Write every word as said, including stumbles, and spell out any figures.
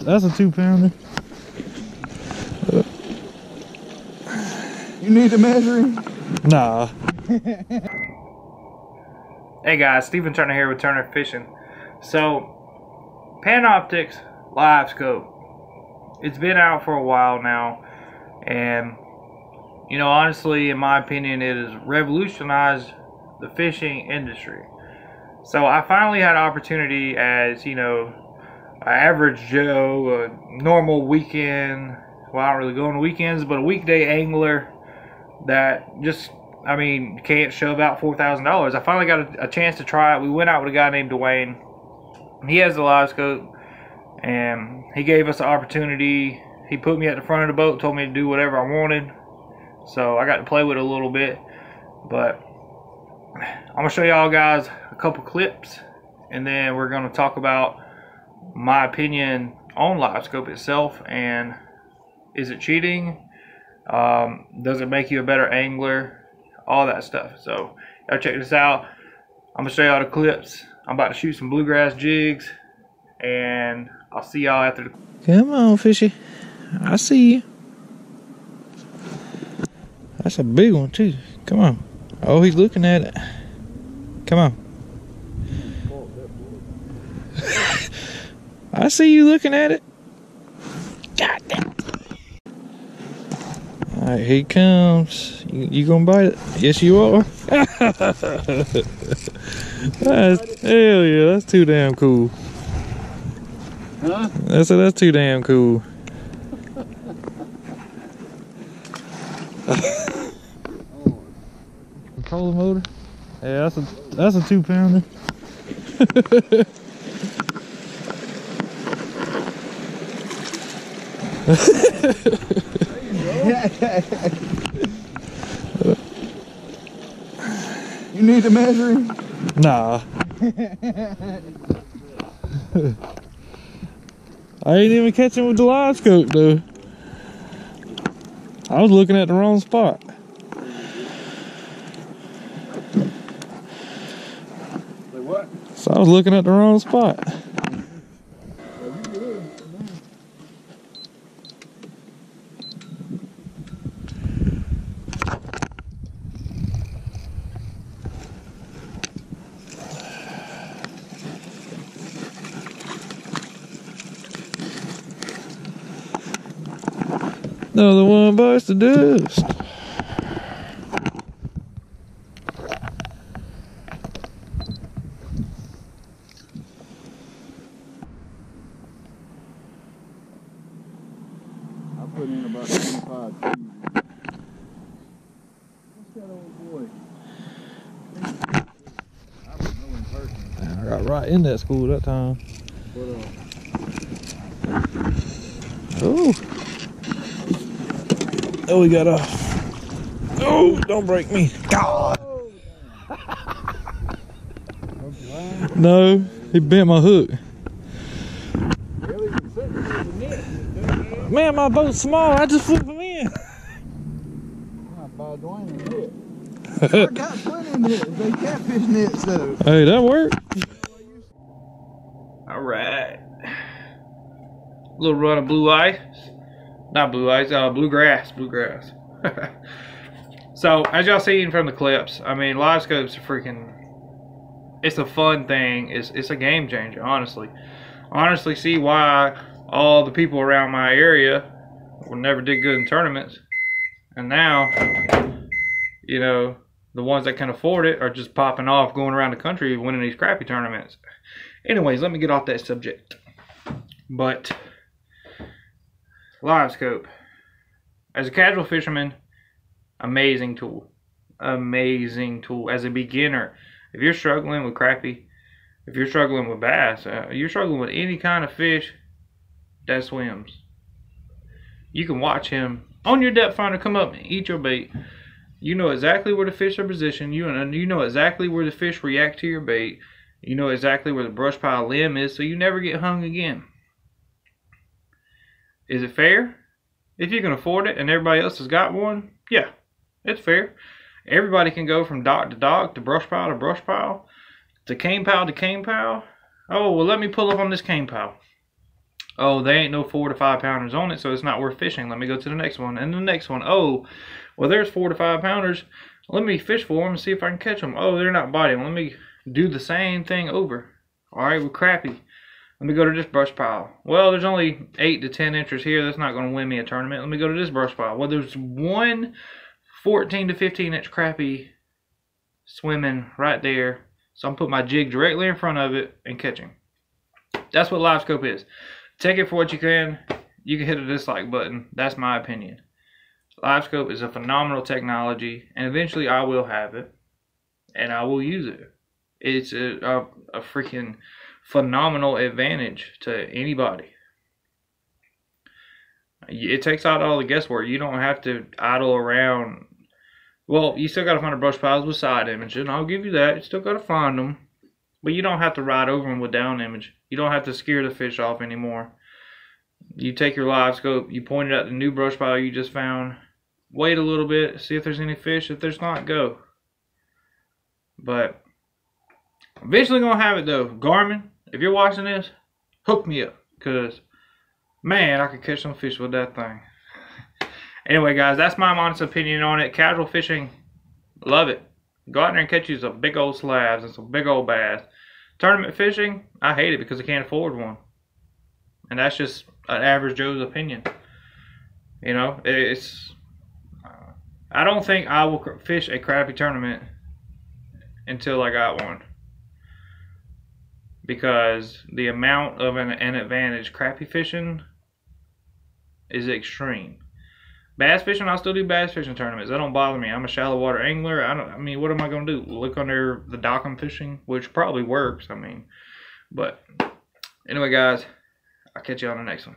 That's a two pounder. You need to measure him? Nah. Hey guys, Stephen Turner here with Turner Fishing. So, Panoptix LiveScope. It's been out for a while now, and you know, honestly, in my opinion, it has revolutionized the fishing industry. So I finally had an opportunity as, you know, an average Joe, a normal weekend, well, I don't really go on the weekends, but a weekday angler that just, I mean, can't shove out four thousand dollars. I finally got a, a chance to try it. We went out with a guy named Dwayne. He has the LiveScope, and he gave us the opportunity. He put me at the front of the boat, told me to do whatever I wanted. So I got to play with it a little bit, but I'm going to show y'all guys a couple clips, and then we're going to talk about my opinion on LiveScope itself, and is it cheating, um, does it make you a better angler, all that stuff. So y'all check this out. I'm going to show y'all the clips. I'm about to shoot some bluegrass jigs, and I'll see y'all after the... Come on, fishy. I see you. That's a big one too. Come on. Oh, he's looking at it. Come on. I see you looking at it. God damn. Alright, here he comes. You, you gonna bite it? Yes, you are. That's, hell yeah, that's too damn cool. Huh? That's, that's too damn cool. Controller motor. Yeah, that's a that's a two pounder. You need to measure him? Nah. I ain't even catch him with the LiveScope though. I was looking at the wrong spot. Like what? So I was looking at the wrong spot. Another one bites the dust. I put in about twenty-five. What's that old boy? I don't know him personally. I got right in that school that time. Oh. Oh, we got off. Oh, don't break me. God. No, he bent my hook. Man, my boat's small. I just flipped him in. I got plenty of nets. They catfish nets, though. Hey, that worked. All right. Little run of blue ice. Not blue eyes, uh, bluegrass, bluegrass. So, as y'all seen from the clips, I mean, LiveScope's a freaking, it's a fun thing. It's, it's a game changer, honestly. Honestly, see why all the people around my area never did good in tournaments. And now, you know, the ones that can afford it are just popping off, going around the country, winning these crappy tournaments. Anyways, let me get off that subject. But... LiveScope, as a casual fisherman, amazing tool, amazing tool. As a beginner, if you're struggling with crappie, if you're struggling with bass, uh, you're struggling with any kind of fish that swims, you can watch him on your depth finder come up and eat your bait. You know exactly where the fish are positioned. You and you know exactly where the fish react to your bait. You know exactly where the brush pile limb is, so you never get hung again. Is it fair? If you can afford it and everybody else has got one, yeah, it's fair. Everybody can go from dock to dock, to brush pile to brush pile, to cane pile to cane pile. Oh, well, let me pull up on this cane pile. oh, there ain't no four to five pounders on it, so it's not worth fishing. Let me go to the next one, and the next one. Oh, well, there's four to five pounders. Let me fish for them and see if I can catch them. Oh, they're not biting. Let me do the same thing over. All right, we're crappy. Let me go to this brush pile. Well, there's only eight to ten inches here. That's not going to win me a tournament. Let me go to this brush pile. Well, there's one fourteen to fifteen inch crappie swimming right there. So I'm putting my jig directly in front of it and catching. That's what LiveScope is. Take it for what you can. You can hit a dislike button. That's my opinion. LiveScope is a phenomenal technology, and eventually I will have it, and I will use it. It's a, a, a freaking phenomenal advantage to anybody. It takes out all the guesswork. You don't have to idle around. Well, you still got to find the brush piles with side images, and I'll give you that. You still got to find them. But you don't have to ride over them with down image. You don't have to scare the fish off anymore. You take your live scope, you point it at the new brush pile you just found. Wait a little bit, see if there's any fish. If there's not, go. But eventually gonna have it though. Garmin, if you're watching this, hook me up, because man, I could catch some fish with that thing. Anyway, guys, that's my honest opinion on it. Casual fishing, love it. Go out there and catch you some big old slabs and some big old bass. Tournament fishing, I hate it because I can't afford one. And that's just an average Joe's opinion. You know, it's... I don't think I will fish a crappy tournament until I got one. Because the amount of an, an advantage crappy fishing is extreme. Bass fishing, I'll still do bass fishing tournaments. That don't bother me. I'm a shallow water angler. I don't. I mean, what am I going to do? Look under the dock I'm fishing? Which probably works, I mean. But anyway, guys, I'll catch you on the next one.